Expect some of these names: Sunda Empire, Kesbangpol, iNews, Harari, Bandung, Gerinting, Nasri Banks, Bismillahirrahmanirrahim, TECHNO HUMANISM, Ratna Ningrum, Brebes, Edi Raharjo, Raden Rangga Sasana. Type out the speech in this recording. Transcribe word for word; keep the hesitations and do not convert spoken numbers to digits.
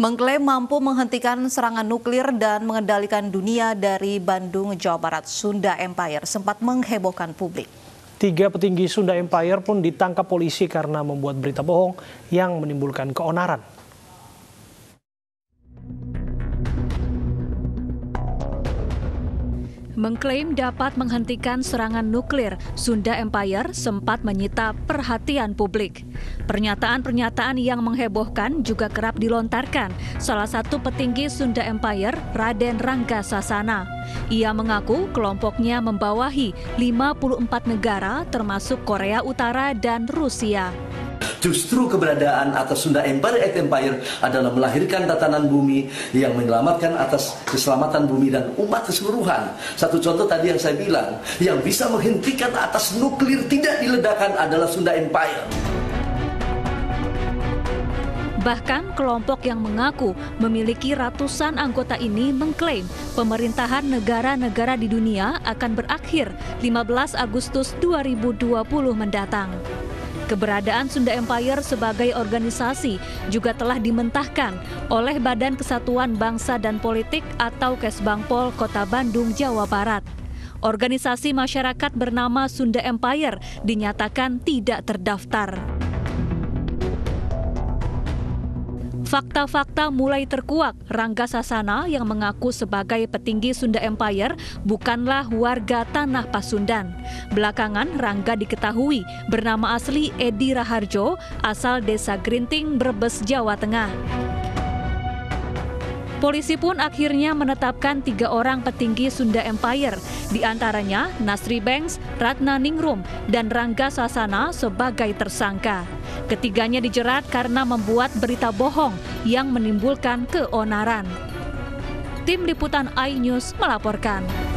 mengklaim mampu menghentikan serangan nuklir dan mengendalikan dunia dari Bandung, Jawa Barat. Sunda Empire sempat menghebohkan publik. Tiga petinggi Sunda Empire pun ditangkap polisi karena membuat berita bohong yang menimbulkan keonaran. Mengklaim dapat menghentikan serangan nuklir, Sunda Empire sempat menyita perhatian publik. Pernyataan-pernyataan yang menghebohkan juga kerap dilontarkan salah satu petinggi Sunda Empire, Raden Rangga Sasana. Ia mengaku kelompoknya membawahi lima puluh empat negara termasuk Korea Utara dan Rusia. Justru keberadaan atas Sunda Empire at Empire adalah melahirkan tatanan bumi yang menyelamatkan atas keselamatan bumi dan umat keseluruhan. Satu contoh tadi yang saya bilang, yang bisa menghentikan atas nuklir tidak diledakkan adalah Sunda Empire. Bahkan kelompok yang mengaku memiliki ratusan anggota ini mengklaim pemerintahan negara-negara di dunia akan berakhir lima belas Agustus dua ribu dua puluh mendatang. Keberadaan Sunda Empire sebagai organisasi juga telah dimentahkan oleh Badan Kesatuan Bangsa dan Politik atau Kesbangpol Kota Bandung, Jawa Barat. Organisasi masyarakat bernama Sunda Empire dinyatakan tidak terdaftar. Fakta-fakta mulai terkuak. Rangga Sasana yang mengaku sebagai petinggi Sunda Empire bukanlah warga tanah Pasundan. Belakangan Rangga diketahui bernama asli Edi Raharjo, asal desa Gerinting, Brebes, Jawa Tengah. Polisi pun akhirnya menetapkan tiga orang petinggi Sunda Empire, di antaranya Nasri Banks, Ratna Ningrum, dan Rangga Sasana sebagai tersangka. Ketiganya dijerat karena membuat berita bohong yang menimbulkan keonaran. Tim Liputan iNews melaporkan.